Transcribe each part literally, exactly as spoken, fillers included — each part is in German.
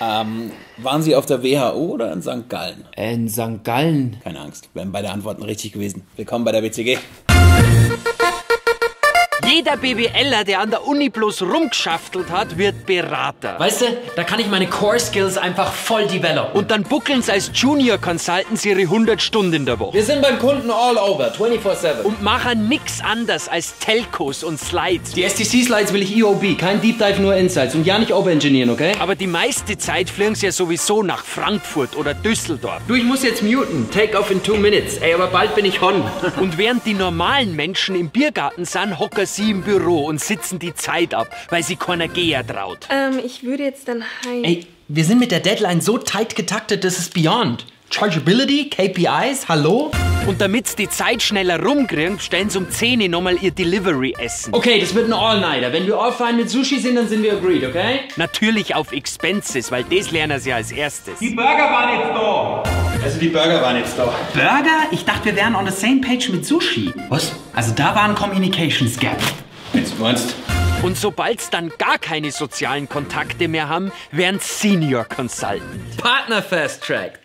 Ähm, waren Sie auf der W H O oder in Sankt Gallen? In Sankt Gallen. Keine Angst, wären beide Antworten richtig gewesen. Willkommen bei der B C G. Jeder BWLer, der an der Uni bloß rumgeschaftelt hat, wird Berater. Weißt du, da kann ich meine Core-Skills einfach voll developen. Und dann buckeln sie als Junior-Consultants ihre hundert Stunden in der Woche. Wir sind beim Kunden all over, vierundzwanzig sieben. Und machen nix anders als Telcos und Slides. Die S T C-Slides will ich E O B, kein Deep Dive, nur Insights. Und ja, nicht overengineeren, okay? Aber die meiste Zeit fliegen sie ja sowieso nach Frankfurt oder Düsseldorf. Du, ich muss jetzt muten. Take off in two minutes. Ey, aber bald bin ich on. Und während die normalen Menschen im Biergarten sind, hocken sie im Büro und sitzen die Zeit ab, weil sie keiner Geher traut. Ähm, ich würde jetzt dann heim. Ey, wir sind mit der Deadline so tight getaktet, das ist beyond. Chargeability, K P Is, hallo? Und damit die Zeit schneller rumkriegen, stellen sie um zehn Uhr nochmal ihr Delivery-Essen. Okay, das wird ein All-Nighter. Wenn wir all fine mit Sushi sind, dann sind wir agreed, okay? Natürlich auf Expenses, weil das lernen sie als erstes. Die Burger waren jetzt da! Also die Burger waren jetzt da. Burger? Ich dachte, wir wären on the same page mit Sushi. Was? Also da war ein Communications Gap. Jetzt meinst du? Und sobald sie dann gar keine sozialen Kontakte mehr haben, werden Senior Consultant. Partner Fast Track.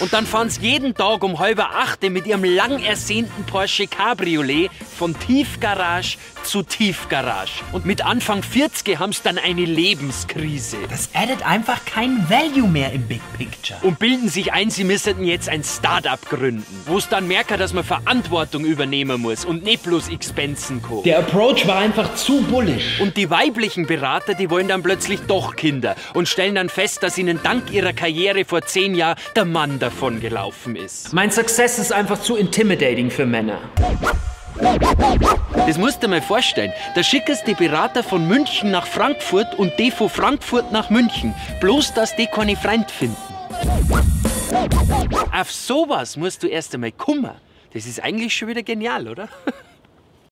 Und dann fahren sie jeden Tag um halber achte mit ihrem lang ersehnten Porsche Cabriolet von Tiefgarage zu Tiefgarage. Und mit Anfang vierzig haben sie dann eine Lebenskrise. Das addet einfach kein Value mehr im Big Picture. Und bilden sich ein, sie müssten jetzt ein Start-up gründen, wo es dann merken, dass man Verantwortung übernehmen muss und nicht bloß Expensen kommt. Der Approach war einfach zu bullish. Und die weiblichen Berater, die wollen dann plötzlich doch Kinder und stellen dann fest, dass ihnen dank ihrer Karriere vor zehn Jahren der Mann davon gelaufen ist. Mein Success ist einfach zu intimidating für Männer. Das musst du dir mal vorstellen. Da schickst die Berater von München nach Frankfurt und die von Frankfurt nach München. Bloß, dass die keine Freund finden. Auf sowas musst du erst einmal kommen. Das ist eigentlich schon wieder genial, oder?